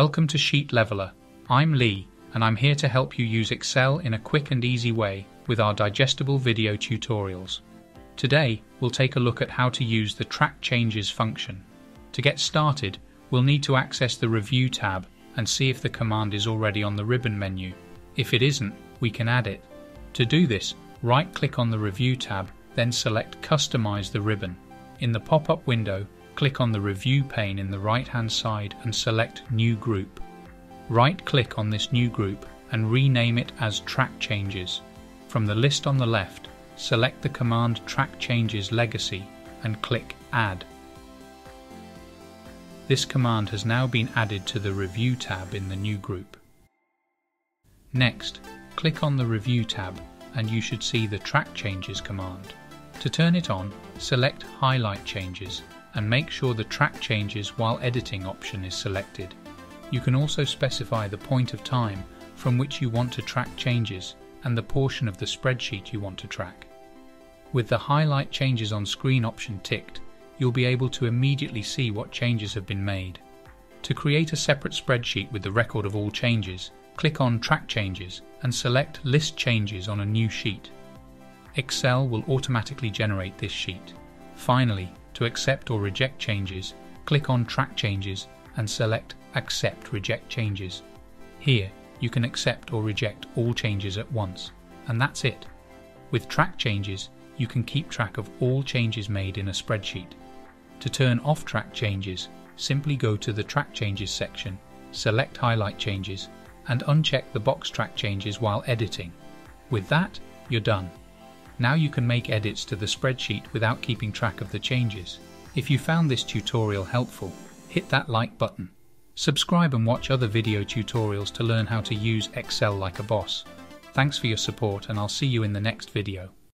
Welcome to Sheet Leveller. I'm Lee, and I'm here to help you use Excel in a quick and easy way with our digestible video tutorials. Today, we'll take a look at how to use the Track Changes function. To get started, we'll need to access the Review tab and see if the command is already on the ribbon menu. If it isn't, we can add it. To do this, right-click on the Review tab, then select Customize the ribbon. In the pop-up window, click on the Review pane in the right-hand side and select New Group. Right-click on this new group and rename it as Track Changes. From the list on the left, select the command Track Changes Legacy and click Add. This command has now been added to the Review tab in the new group. Next, click on the Review tab and you should see the Track Changes command. To turn it on, select Highlight Changes and make sure the Track Changes while editing option is selected. You can also specify the point of time from which you want to track changes and the portion of the spreadsheet you want to track. With the Highlight Changes on Screen option ticked, you'll be able to immediately see what changes have been made. To create a separate spreadsheet with the record of all changes, click on Track Changes and select List Changes on a new sheet. Excel will automatically generate this sheet. Finally, to accept or reject changes, click on Track Changes and select Accept Reject Changes. Here, you can accept or reject all changes at once, and that's it. With Track Changes, you can keep track of all changes made in a spreadsheet. To turn off Track Changes, simply go to the Track Changes section, select Highlight Changes, and uncheck the box Track Changes while editing. With that, you're done. Now you can make edits to the spreadsheet without keeping track of the changes. If you found this tutorial helpful, hit that like button. Subscribe and watch other video tutorials to learn how to use Excel like a boss. Thanks for your support, and I'll see you in the next video.